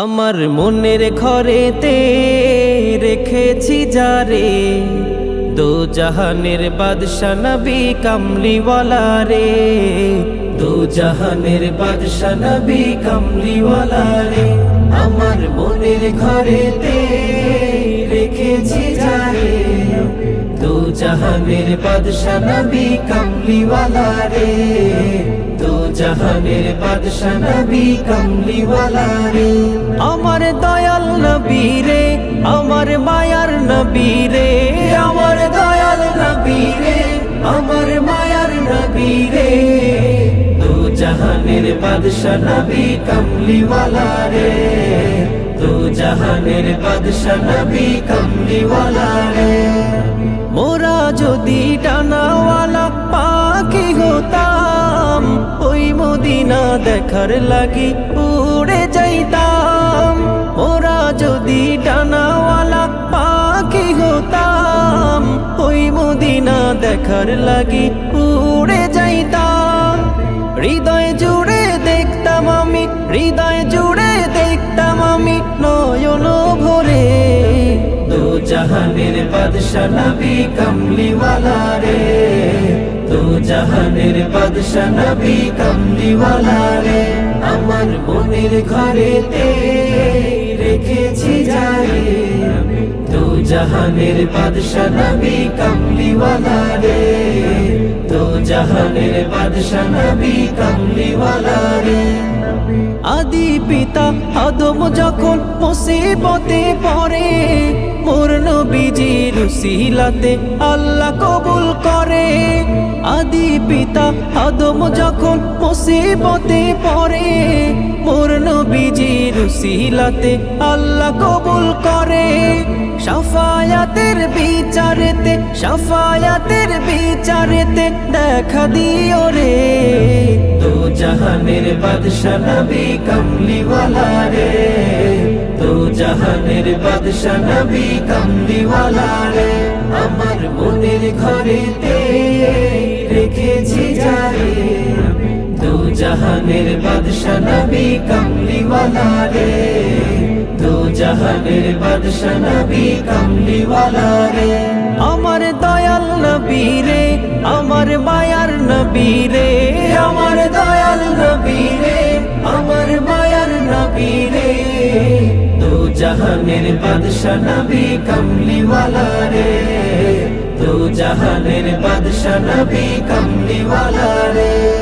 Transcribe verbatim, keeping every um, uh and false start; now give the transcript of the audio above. আমার মনের ঘরেতে রেখেছি যারে দো জাহানের বাদশা নবী কামলিওয়ালা রে দো জাহানের বাদশা নবী কামলিওয়ালা রে আমার মনের ঘরেতে রেখেছি যারে দো জাহানের বাদশা নবী কামলিওয়ালা রে দো জাহানের বাদশা নবী কামলিওয়ালা রে আমার দয়াল নবী রে আমার মায়ার নবী রে আমার দয়াল নবী রে আমার মায়ার নবী রে দো জাহানের বাদশা নবী কামলিওয়ালা রে দো জাহানের বাদশা নবী কামলিওয়ালা রে মোরা যদি ডানাওয়ালা পাখি হতাম ওই মদিনা দেখার লাগি উড়ে যাইতাম মোরা যদি ডানাওয়ালা পাখি হতাম ওই মদিনা দেখার লাগি উড়ে যাইতাম হৃদয় জুড়ে দেখতাম আমি হৃদয় জুড়ে দেখতাম আমি নয়ন ভরে দো জাহানের বাদশা নবী কামলিওয়ালা রে দো জাহানের বাদশা নবী কামলিওয়ালা রে আমার মনের ঘরেতে রেখেছি যারে দো জাহানের বাদশা নবী কামলিওয়ালা রে দো জাহানের বাদশা নবী কামলিওয়ালা রে আদি পিতা আদম যখন মুসিবতে পড়ে মোর নবীজির উসিলাতে আল্লাহ কবুল করে আদি পিতা আদম যখন মুসিবতে পড়ে মোর নবীজির উসিলাতে আল্লাহ কবুল করে শাফায়াতের বিচারেতে শাফায়াতের বিচারেতে দেখা দিও রে দো জাহানের বাদশা নবী কামলিওয়ালা রে দো জাহানের বাদশা নবী কামলিওয়ালা রে আমার মনের ঘরেতে রেখেছি যারে দো জাহানের বাদশা নবী কামলিওয়ালা রে দো জাহানের বাদশা নবী কামলিওয়ালা রে আমার দয়াল নবী রে আমার মায়ার নবী রে আমার দয়াল নবী রে আমার মায়ার নবী রে দো জাহানের বাদশা নবী কামলিওয়ালা রে দো জাহানের বাদশা নবী কামলিওয়ালা রে।